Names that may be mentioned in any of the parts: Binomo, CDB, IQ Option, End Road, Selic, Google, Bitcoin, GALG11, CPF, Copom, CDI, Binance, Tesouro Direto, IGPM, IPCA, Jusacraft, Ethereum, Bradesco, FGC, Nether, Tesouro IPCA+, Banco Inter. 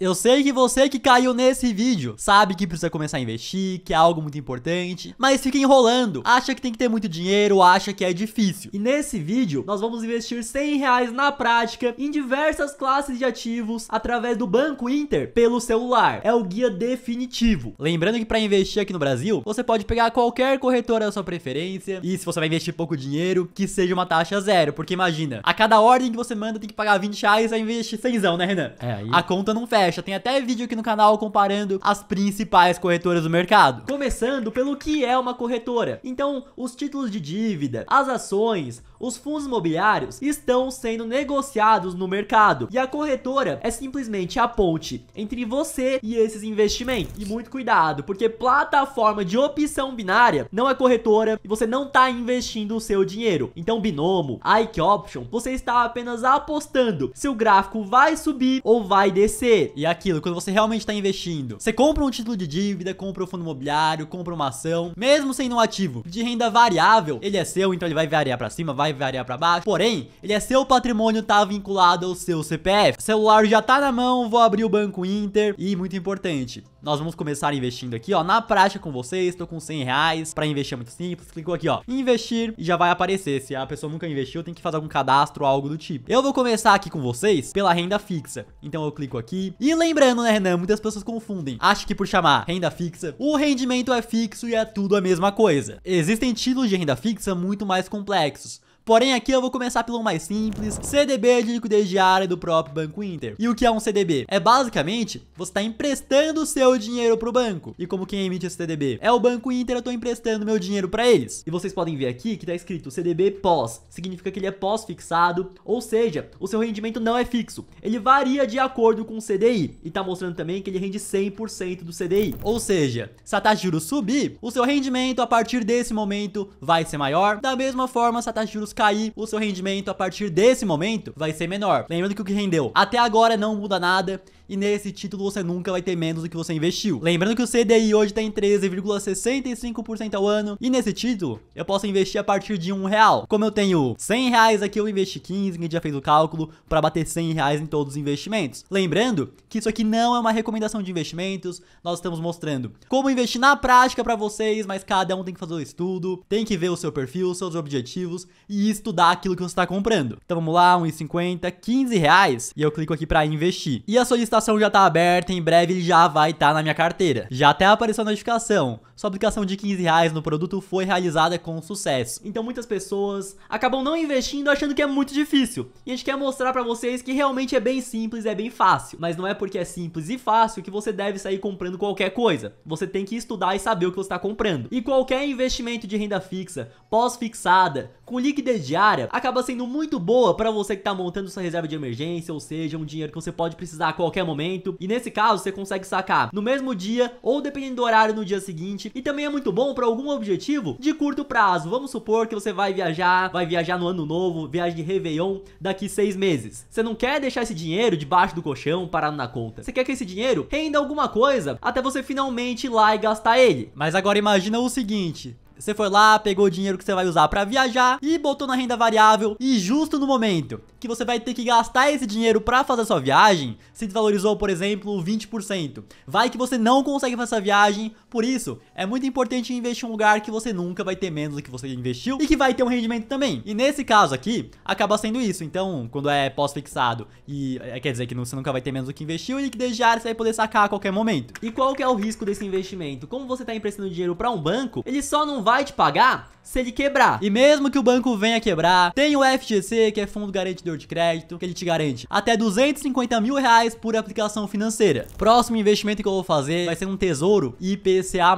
Eu sei que você que caiu nesse vídeo sabe que precisa começar a investir, que é algo muito importante, mas fica enrolando, acha que tem que ter muito dinheiro, acha que é difícil. E nesse vídeo nós vamos investir 100 reais na prática em diversas classes de ativos através do Banco Inter pelo celular. É o guia definitivo. Lembrando que para investir aqui no Brasil, você pode pegar qualquer corretora da sua preferência e se você vai investir pouco dinheiro, que seja uma taxa zero, porque imagina, a cada ordem que você manda tem que pagar 20 reais a investir 100zão, né, Renan? É, aí a conta não fecha. Tem até vídeo aqui no canal comparando as principais corretoras do mercado. Começando pelo que é uma corretora. Então, os títulos de dívida, as ações, os fundos imobiliários estão sendo negociados no mercado. E a corretora é simplesmente a ponte entre você e esses investimentos. E muito cuidado, porque plataforma de opção binária não é corretora e você não está investindo o seu dinheiro. Então, Binomo, IQ Option, você está apenas apostando se o gráfico vai subir ou vai descer. E aquilo, quando você realmente está investindo, você compra um título de dívida, compra um fundo imobiliário, compra uma ação, mesmo sendo um ativo de renda variável, ele é seu, então ele vai variar para cima, vai variar para baixo, porém, ele é seu patrimônio, tá vinculado ao seu CPF. O celular já tá na mão, vou abrir o Banco Inter e, muito importante, nós vamos começar investindo aqui, ó, na prática com vocês. Tô com 100 reais, pra investir é muito simples, clicou aqui, ó, investir e já vai aparecer. Se a pessoa nunca investiu, tem que fazer algum cadastro ou algo do tipo. Eu vou começar aqui com vocês pela renda fixa, então eu clico aqui. E lembrando, né, Renan, muitas pessoas confundem. Acho que por chamar renda fixa, o rendimento é fixo e é tudo a mesma coisa. Existem títulos de renda fixa muito mais complexos. Porém, aqui eu vou começar pelo mais simples, CDB de liquidez diária do próprio Banco Inter. E o que é um CDB? É basicamente, você está emprestando o seu dinheiro para o banco. E como quem emite esse CDB? É o Banco Inter, eu estou emprestando meu dinheiro para eles. E vocês podem ver aqui que está escrito CDB pós. Significa que ele é pós-fixado, ou seja, o seu rendimento não é fixo. Ele varia de acordo com o CDI. E está mostrando também que ele rende 100% do CDI. Ou seja, se a taxa de juros subir, o seu rendimento a partir desse momento vai ser maior. Da mesma forma, se a taxa de juros cair, o seu rendimento a partir desse momento vai ser menor. Lembrando que o que rendeu até agora não muda nada. E nesse título você nunca vai ter menos do que você investiu. Lembrando que o CDI hoje está em 13,65% ao ano. E nesse título eu posso investir a partir de R$1. Como eu tenho 100 reais aqui, eu investi 15, que já fez o cálculo para bater 100 reais em todos os investimentos. Lembrando que isso aqui não é uma recomendação de investimentos. Nós estamos mostrando como investir na prática para vocês, mas cada um tem que fazer o estudo, tem que ver o seu perfil, seus objetivos e estudar aquilo que você está comprando. Então vamos lá, R$1,50, 15 reais. E eu clico aqui para investir. E a solicitação já está aberta, em breve ele já vai estar na minha carteira. Já até apareceu a notificação, sua aplicação de 15 reais no produto foi realizada com sucesso. Então muitas pessoas acabam não investindo achando que é muito difícil. E a gente quer mostrar para vocês que realmente é bem simples, é bem fácil. Mas não é porque é simples e fácil que você deve sair comprando qualquer coisa. Você tem que estudar e saber o que você está comprando. E qualquer investimento de renda fixa, pós-fixada, com liquidez diária, acaba sendo muito boa para você que está montando sua reserva de emergência, ou seja, um dinheiro que você pode precisar a qualquer momento, e nesse caso você consegue sacar no mesmo dia ou dependendo do horário no dia seguinte, e também é muito bom para algum objetivo de curto prazo. Vamos supor que você vai viajar no ano novo, viagem de Réveillon daqui 6 meses. Você não quer deixar esse dinheiro debaixo do colchão parado na conta, você quer que esse dinheiro renda alguma coisa até você finalmente ir lá e gastar ele. Mas agora imagina o seguinte: você foi lá, pegou o dinheiro que você vai usar para viajar e botou na renda variável, e justo no momento que você vai ter que gastar esse dinheiro para fazer a sua viagem, se desvalorizou, por exemplo, 20%. Vai que você não consegue fazer essa viagem, por isso é muito importante investir em um lugar que você nunca vai ter menos do que você investiu e que vai ter um rendimento também. E nesse caso aqui, acaba sendo isso. Então, quando é pós-fixado, e quer dizer que você nunca vai ter menos do que investiu, e liquidez diária você vai poder sacar a qualquer momento. E qual que é o risco desse investimento? Como você está emprestando dinheiro para um banco, ele só não vai te pagar se ele quebrar. E mesmo que o banco venha quebrar, tem o FGC, que é Fundo Garantidor de Crédito, que ele te garante até 250 mil reais por aplicação financeira. Próximo investimento que eu vou fazer vai ser um Tesouro IPCA+.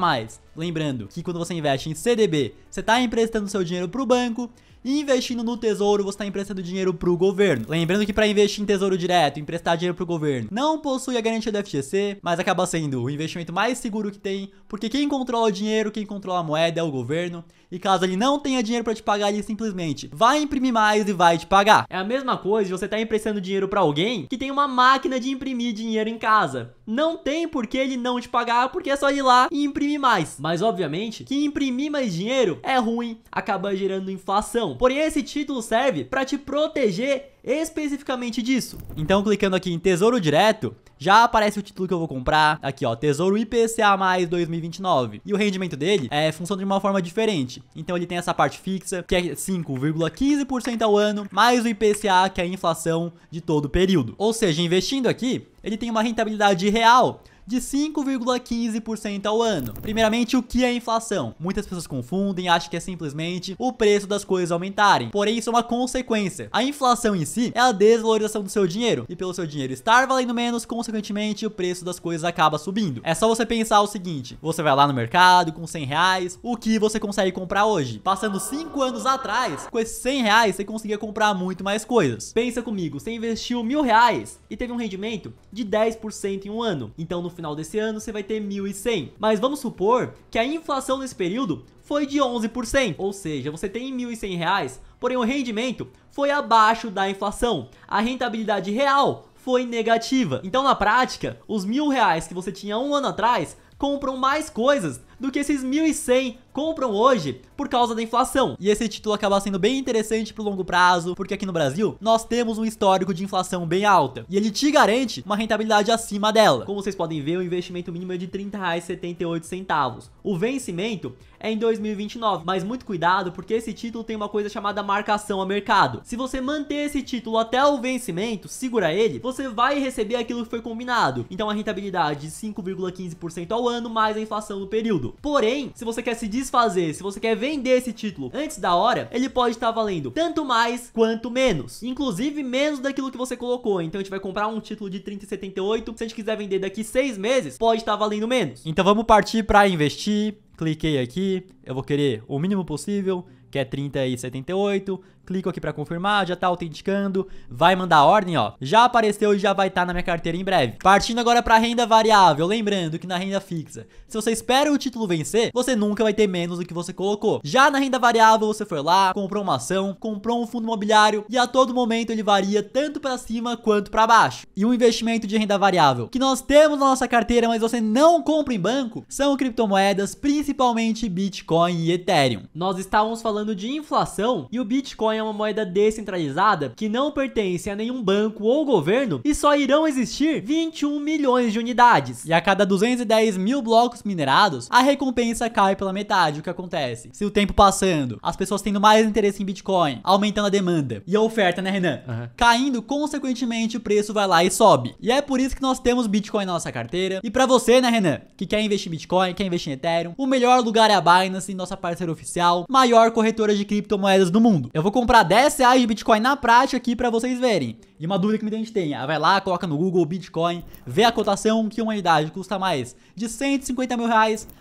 Lembrando que quando você investe em CDB, você está emprestando seu dinheiro para o banco, e investindo no tesouro, você está emprestando dinheiro para o governo. Lembrando que para investir em tesouro direto, emprestar dinheiro para o governo, não possui a garantia do FGC, mas acaba sendo o investimento mais seguro que tem, porque quem controla o dinheiro, quem controla a moeda é o governo, e caso ele não tenha dinheiro para te pagar, ele simplesmente vai imprimir mais e vai te pagar. É a mesma coisa de você estar emprestando dinheiro para alguém que tem uma máquina de imprimir dinheiro em casa. Não tem por que ele não te pagar, porque é só ir lá e imprimir mais. Mas obviamente que imprimir mais dinheiro é ruim, acaba gerando inflação. Porém, esse título serve para te proteger especificamente disso. Então, clicando aqui em Tesouro Direto, já aparece o título que eu vou comprar. Aqui, ó, Tesouro IPCA+ 2029. E o rendimento dele funciona de uma forma diferente. Então ele tem essa parte fixa, que é 5,15% ao ano, mais o IPCA, que é a inflação de todo o período. Ou seja, investindo aqui, ele tem uma rentabilidade real de 5,15% ao ano. Primeiramente, o que é inflação? Muitas pessoas confundem, acham que é simplesmente o preço das coisas aumentarem. Porém, isso é uma consequência. A inflação em si é a desvalorização do seu dinheiro. E pelo seu dinheiro estar valendo menos, consequentemente, o preço das coisas acaba subindo. É só você pensar o seguinte: você vai lá no mercado com 100 reais, o que você consegue comprar hoje? Passando 5 anos atrás, com esses 100 reais, você conseguia comprar muito mais coisas. Pensa comigo, você investiu R$1.000 e teve um rendimento de 10% em um ano. Então, no final desse ano você vai ter 1.100, mas vamos supor que a inflação nesse período foi de 11%, ou seja, você tem R$1.100, porém o rendimento foi abaixo da inflação, a rentabilidade real foi negativa. Então, na prática, os R$1.000 que você tinha um ano atrás compram mais coisas do que esses 1.100 compram hoje por causa da inflação. E esse título acaba sendo bem interessante pro longo prazo, porque aqui no Brasil nós temos um histórico de inflação bem alta, e ele te garante uma rentabilidade acima dela. Como vocês podem ver, o investimento mínimo é de R$30,78. O vencimento é em 2029, mas muito cuidado, porque esse título tem uma coisa chamada marcação a mercado. Se você manter esse título até o vencimento, segura ele, você vai receber aquilo que foi combinado. Então, a rentabilidade de 5,15% ao ano, mais a inflação do período. Porém, se você quer se desfazer, se você quer vender esse título antes da hora, ele pode estar valendo tanto mais quanto menos, inclusive menos daquilo que você colocou. Então a gente vai comprar um título de R$30,78, se a gente quiser vender daqui 6 meses, pode estar valendo menos. Então vamos partir para investir. Cliquei aqui, eu vou querer o mínimo possível, que é R$30,78, clico aqui para confirmar, já tá autenticando, vai mandar a ordem, ó, já apareceu e já vai estar na minha carteira em breve. Partindo agora para renda variável, lembrando que na renda fixa, se você espera o título vencer, você nunca vai ter menos do que você colocou. Já na renda variável, você foi lá, comprou uma ação, comprou um fundo imobiliário, e a todo momento ele varia tanto para cima quanto para baixo. E um investimento de renda variável que nós temos na nossa carteira, mas você não compra em banco, são criptomoedas, principalmente Bitcoin e Ethereum. Nós estávamos falando de inflação, e o Bitcoin é uma moeda descentralizada que não pertence a nenhum banco ou governo, e só irão existir 21 milhões de unidades. E a cada 210 mil blocos minerados, a recompensa cai pela metade. O que acontece? Se o tempo passando, as pessoas tendo mais interesse em Bitcoin, aumentando a demanda e a oferta, né, Renan? Caindo, consequentemente, o preço vai lá e sobe. E é por isso que nós temos Bitcoin na nossa carteira. E pra você, né, Renan, que quer investir em Bitcoin, quer investir em Ethereum, o melhor lugar é a Binance, nossa parceira oficial, maior corretora de criptomoedas do mundo. Eu vou comprar R$10 de Bitcoin na prática aqui pra vocês verem. E uma dúvida que muita gente tem, vai lá, coloca no Google Bitcoin, vê a cotação, que uma unidade custa mais de R$150 mil,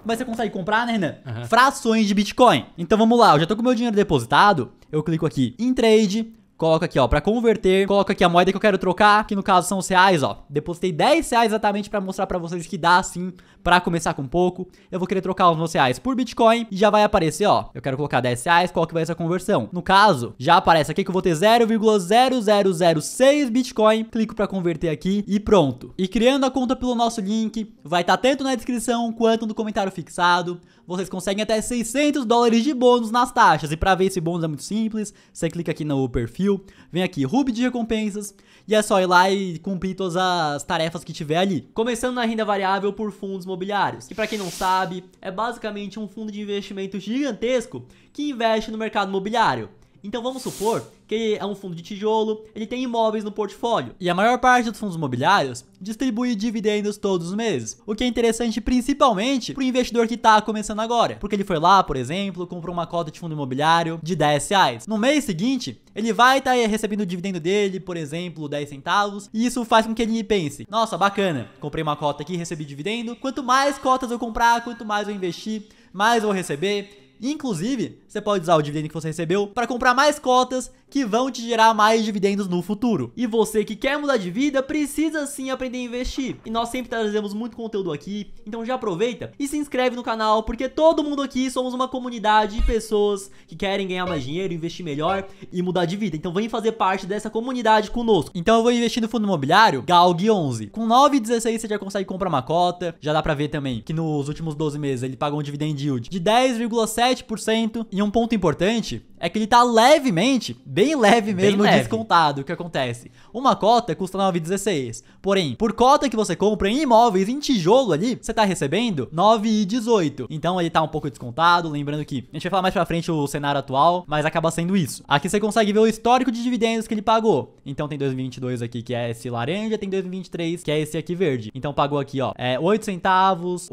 mas você consegue comprar, né, Renan? Frações de Bitcoin. Então vamos lá, eu já tô com meu dinheiro depositado, eu clico aqui em Trade, coloca aqui, ó, pra converter, coloca aqui a moeda que eu quero trocar, que no caso são os reais, ó. Depositei R$10 exatamente pra mostrar pra vocês que dá, sim, pra começar com pouco. Eu vou querer trocar os meus reais por Bitcoin e já vai aparecer, ó, eu quero colocar R$10, qual que vai ser a conversão? No caso, já aparece aqui que eu vou ter 0,0006 Bitcoin, clico pra converter aqui e pronto. E criando a conta pelo nosso link, vai estar tanto na descrição quanto no comentário fixado. Vocês conseguem até $600 de bônus nas taxas. E pra ver esse bônus é muito simples, você clica aqui no perfil, vem aqui, Hub de recompensas, e é só ir lá e cumprir todas as tarefas que tiver ali. Começando na renda variável por fundos imobiliários, que pra quem não sabe, é basicamente um fundo de investimento gigantesco que investe no mercado imobiliário. Então vamos supor que é um fundo de tijolo, ele tem imóveis no portfólio, e a maior parte dos fundos imobiliários distribui dividendos todos os meses, o que é interessante principalmente para o investidor que está começando agora, porque ele foi lá, por exemplo, comprou uma cota de fundo imobiliário de R$10, no mês seguinte ele vai estar recebendo o dividendo dele, por exemplo, 10 centavos, e isso faz com que ele pense, nossa, bacana, comprei uma cota aqui, recebi dividendo, quanto mais cotas eu comprar, quanto mais eu investir, mais eu vou receber. Inclusive, você pode usar o dividendo que você recebeu para comprar mais cotas que vão te gerar mais dividendos no futuro. E você que quer mudar de vida, precisa sim aprender a investir. E nós sempre trazemos muito conteúdo aqui, então já aproveita e se inscreve no canal, porque todo mundo aqui somos uma comunidade de pessoas que querem ganhar mais dinheiro, investir melhor e mudar de vida. Então vem fazer parte dessa comunidade conosco. Então eu vou investir no fundo imobiliário GALG11. Com 9,16 você já consegue comprar uma cota. Já dá para ver também que nos últimos 12 meses ele pagou um dividend yield de 10,7%. E um ponto importante é que ele tá levemente, bem leve mesmo, bem leve, descontado. O que acontece? Uma cota custa 9,16. Porém, por cota que você compra em imóveis, em tijolo ali, você tá recebendo 9,18. Então ele tá um pouco descontado. Lembrando que a gente vai falar mais pra frente o cenário atual, mas acaba sendo isso. Aqui você consegue ver o histórico de dividendos que ele pagou. Então tem 2022 aqui, que é esse laranja, tem 2023, que é esse aqui verde. Então pagou aqui, ó, 8 centavos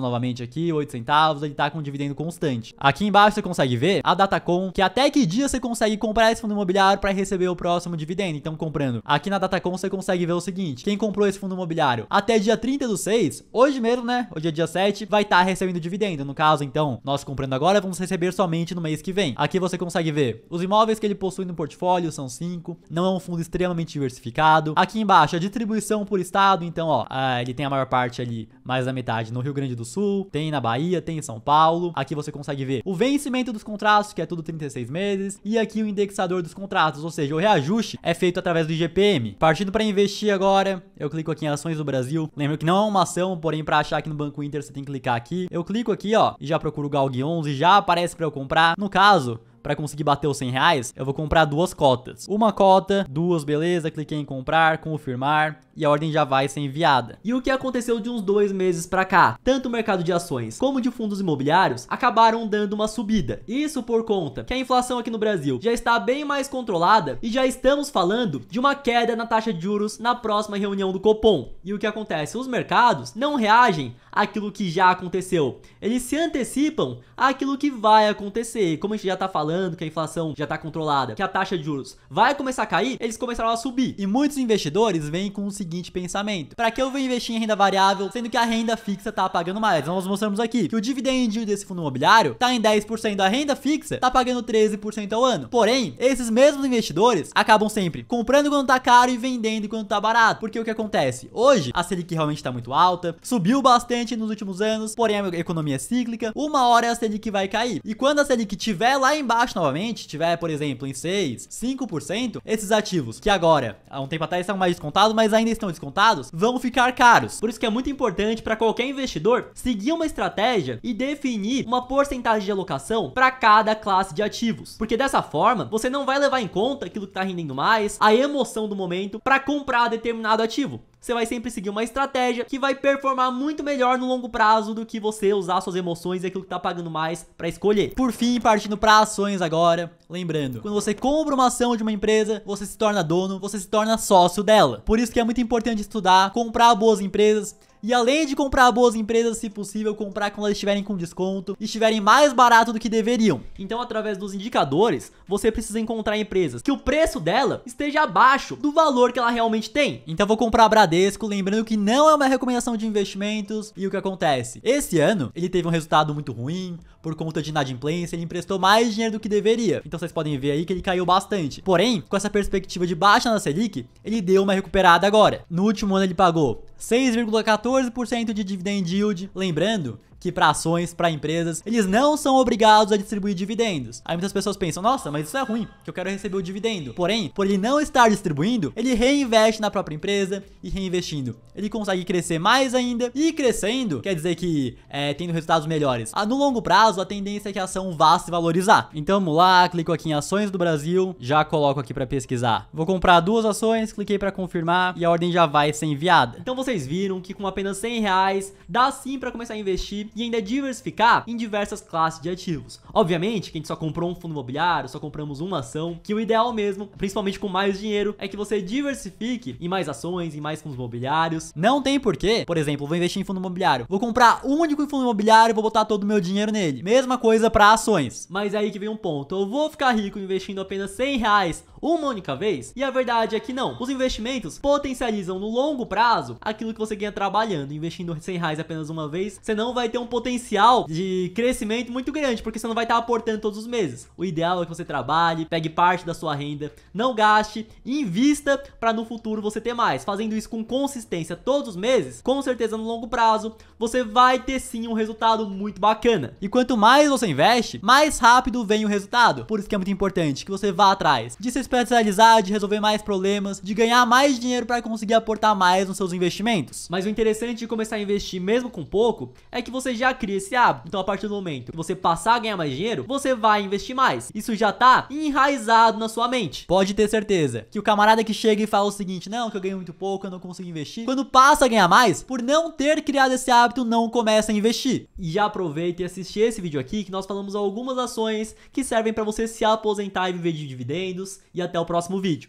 novamente aqui, 8 centavos, ele tá com um dividendo constante. Aqui embaixo você consegue ver a Datacom, que até que dia você consegue comprar esse fundo imobiliário para receber o próximo dividendo. Então comprando aqui na Datacom você consegue ver o seguinte, quem comprou esse fundo imobiliário até dia 30/6, hoje mesmo, né, hoje é dia 7, vai estar recebendo dividendo. No caso, então, nós comprando agora, vamos receber somente no mês que vem. Aqui você consegue ver os imóveis que ele possui no portfólio, são 5, não é um fundo extremamente diversificado. Aqui embaixo a distribuição por estado, então, ó, ele tem a maior parte ali, mais da metade no Rio Grande do Sul, tem na Bahia, tem em São Paulo. Aqui você consegue ver o vencimento dos contratos, que é tudo 36 meses, e aqui o indexador dos contratos, ou seja, o reajuste é feito através do IGPM. Partindo para investir agora, eu clico aqui em ações do Brasil. Lembro que não é uma ação, porém para achar aqui no Banco Inter você tem que clicar aqui. Eu clico aqui, ó, e já procuro o GALG11, já aparece para eu comprar. No caso, para conseguir bater os 100 reais, eu vou comprar 2 cotas. Uma cota, 2, beleza, cliquei em comprar, confirmar, e a ordem já vai ser enviada. E o que aconteceu de uns 2 meses para cá? Tanto o mercado de ações como de fundos imobiliários acabaram dando uma subida. Isso por conta que a inflação aqui no Brasil já está bem mais controlada e já estamos falando de uma queda na taxa de juros na próxima reunião do Copom. E o que acontece? Os mercados não reagem àquilo que já aconteceu. Eles se antecipam àquilo que vai acontecer. Como a gente já está falando que a inflação já está controlada, que a taxa de juros vai começar a cair, eles começaram a subir. E muitos investidores vêm com o seguinte pensamento: para que eu vou investir em renda variável, sendo que a renda fixa está pagando mais? Nós mostramos aqui que o dividend desse fundo imobiliário está em 10%, a renda fixa está pagando 13% ao ano. Porém, esses mesmos investidores acabam sempre comprando quando está caro e vendendo quando está barato. Porque o que acontece? Hoje, a Selic realmente está muito alta, subiu bastante nos últimos anos, porém a economia é cíclica, uma hora a Selic vai cair. E quando a Selic estiver lá embaixo novamente, tiver, por exemplo, em 6%, 5%, esses ativos que agora, há um tempo atrás, estão mais descontados, mas ainda estão descontados, vão ficar caros. Por isso que é muito importante para qualquer investidor seguir uma estratégia e definir uma porcentagem de alocação para cada classe de ativos. Porque dessa forma, você não vai levar em conta aquilo que está rendendo mais, a emoção do momento, para comprar determinado ativo. Você vai sempre seguir uma estratégia que vai performar muito melhor no longo prazo do que você usar suas emoções e aquilo que tá pagando mais para escolher. Por fim, partindo para ações agora, lembrando, quando você compra uma ação de uma empresa, você se torna dono, você se torna sócio dela. Por isso que é muito importante estudar, comprar boas empresas. E além de comprar boas empresas, se possível, comprar quando elas estiverem com desconto e estiverem mais barato do que deveriam. Então, através dos indicadores, você precisa encontrar empresas que o preço dela esteja abaixo do valor que ela realmente tem. Então, vou comprar a Bradesco, lembrando que não é uma recomendação de investimentos. E o que acontece? Esse ano, ele teve um resultado muito ruim por conta de inadimplência, ele emprestou mais dinheiro do que deveria. Então, vocês podem ver aí que ele caiu bastante. Porém, com essa perspectiva de baixa na Selic, ele deu uma recuperada agora. No último ano, ele pagou 6,14% de dividend yield. Lembrando que para ações, para empresas, eles não são obrigados a distribuir dividendos. Aí muitas pessoas pensam, nossa, mas isso é ruim, que eu quero receber o dividendo. Porém, por ele não estar distribuindo, ele reinveste na própria empresa e reinvestindo, ele consegue crescer mais ainda. E crescendo, quer dizer que tendo resultados melhores. No longo prazo, a tendência é que a ação vá se valorizar. Então vamos lá, clico aqui em ações do Brasil, já coloco aqui para pesquisar. Vou comprar 2 ações, cliquei para confirmar e a ordem já vai ser enviada. Então vocês viram que com apenas 100 reais, dá sim para começar a investir e ainda diversificar em diversas classes de ativos. Obviamente que a gente só comprou um fundo imobiliário, só compramos uma ação, que o ideal mesmo, principalmente com mais dinheiro, é que você diversifique em mais ações, em mais fundos imobiliários. Não tem porquê, por exemplo, vou investir em fundo imobiliário, vou comprar um único fundo imobiliário e vou botar todo o meu dinheiro nele. Mesma coisa para ações. Mas é aí que vem um ponto, eu vou ficar rico investindo apenas 100 reais uma única vez? E a verdade é que não. Os investimentos potencializam no longo prazo aquilo que você ganha trabalhando. Investindo 100 reais apenas uma vez, você não vai ter um potencial de crescimento muito grande, porque você não vai estar aportando todos os meses. O ideal é que você trabalhe, pegue parte da sua renda, não gaste, invista para no futuro você ter mais. Fazendo isso com consistência todos os meses, com certeza no longo prazo, você vai ter sim um resultado muito bacana. E quanto mais você investe, mais rápido vem o resultado. Por isso que é muito importante que você vá atrás de se especializar, de resolver mais problemas, de ganhar mais dinheiro para conseguir aportar mais nos seus investimentos. Mas o interessante de começar a investir mesmo com pouco é que você você já cria esse hábito. Então, a partir do momento que você passar a ganhar mais dinheiro, você vai investir mais. Isso já tá enraizado na sua mente. Pode ter certeza que o camarada que chega e fala o seguinte: não, que eu ganho muito pouco, eu não consigo investir, quando passa a ganhar mais, por não ter criado esse hábito, não começa a investir. E já aproveita e assiste esse vídeo aqui, que nós falamos algumas ações que servem para você se aposentar e viver de dividendos. E até o próximo vídeo.